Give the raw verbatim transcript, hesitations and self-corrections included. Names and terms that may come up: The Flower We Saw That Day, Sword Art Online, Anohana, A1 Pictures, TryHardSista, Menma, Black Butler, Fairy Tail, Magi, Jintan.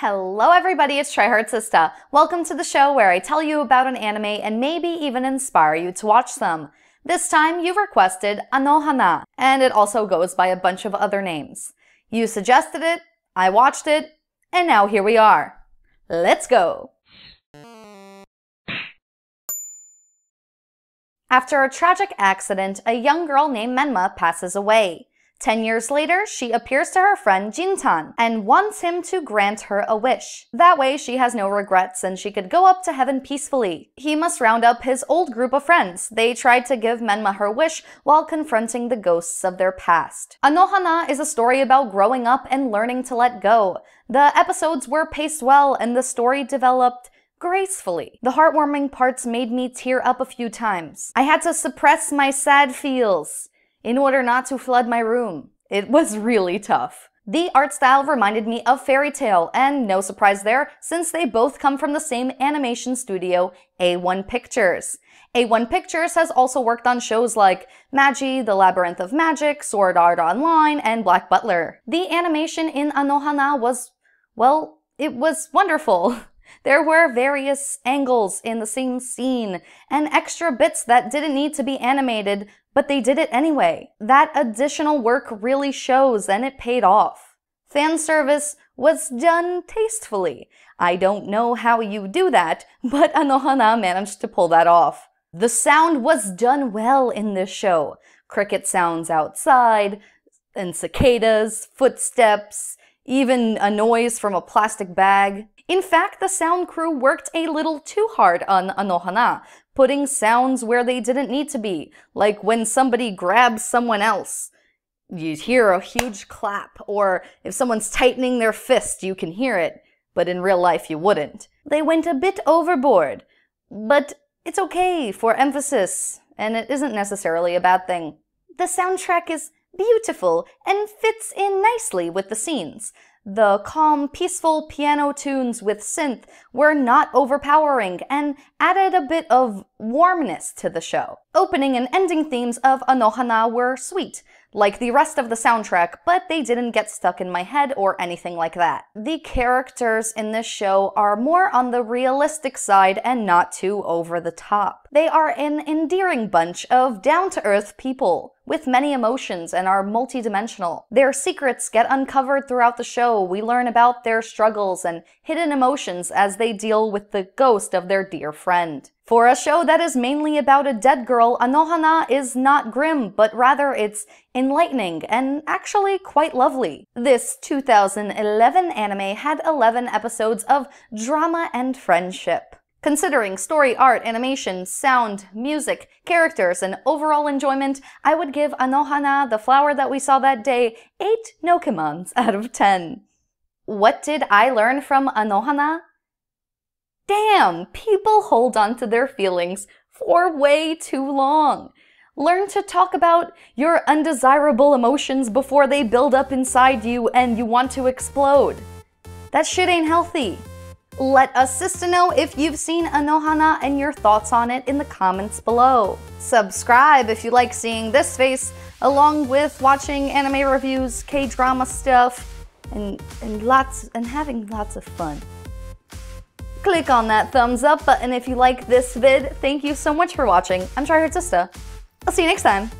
Hello everybody, it's TryHardSista. Welcome to the show where I tell you about an anime and maybe even inspire you to watch them. This time you requested Anohana, and it also goes by a bunch of other names. You suggested it, I watched it, and now here we are. Let's go! After a tragic accident, a young girl named Menma passes away. Ten years later, she appears to her friend Jintan and wants him to grant her a wish. That way, she has no regrets and she could go up to heaven peacefully. He must round up his old group of friends. They tried to give Menma her wish while confronting the ghosts of their past. Anohana is a story about growing up and learning to let go. The episodes were paced well and the story developed gracefully. The heartwarming parts made me tear up a few times. I had to suppress my sad feels in order not to flood my room. It was really tough. The art style reminded me of Fairy Tail, and no surprise there, since they both come from the same animation studio, A one Pictures. A one Pictures has also worked on shows like Magi, The Labyrinth of Magic, Sword Art Online, and Black Butler. The animation in Anohana was, well, it was wonderful. There were various angles in the same scene, and extra bits that didn't need to be animated, but they did it anyway. That additional work really shows, and it paid off. Fan service was done tastefully. I don't know how you do that, but Anohana managed to pull that off. The sound was done well in this show. Cricket sounds outside, and cicadas, footsteps, even a noise from a plastic bag. In fact, the sound crew worked a little too hard on Anohana, putting sounds where they didn't need to be, like when somebody grabs someone else. You'd hear a huge clap, or if someone's tightening their fist, you can hear it, but in real life you wouldn't. They went a bit overboard, but it's okay for emphasis, and it isn't necessarily a bad thing. The soundtrack is beautiful and fits in nicely with the scenes. The calm, peaceful piano tunes with synth were not overpowering and added a bit of warmness to the show. Opening and ending themes of Anohana were sweet, like the rest of the soundtrack, but they didn't get stuck in my head or anything like that. The characters in this show are more on the realistic side and not too over the top. They are an endearing bunch of down-to-earth people with many emotions and are multidimensional. Their secrets get uncovered throughout the show. We learn about their struggles and hidden emotions as they deal with the ghost of their dear friend. For a show that is mainly about a dead girl, Anohana is not grim, but rather it's enlightening and actually quite lovely. This two thousand eleven anime had eleven episodes of drama and friendship. Considering story, art, animation, sound, music, characters, and overall enjoyment, I would give Anohana, the flower that we saw that day, eight Nokemons out of ten. What did I learn from Anohana? Damn, people hold on to their feelings for way too long. Learn to talk about your undesirable emotions before they build up inside you and you want to explode. That shit ain't healthy. Let us Sista know if you've seen Anohana and your thoughts on it in the comments below. Subscribe if you like seeing this face, along with watching anime reviews, K-drama stuff, and, and, lots, and having lots of fun. Click on that thumbs up button if you like this vid. Thank you so much for watching. I'm TryHardSista. I'll see you next time.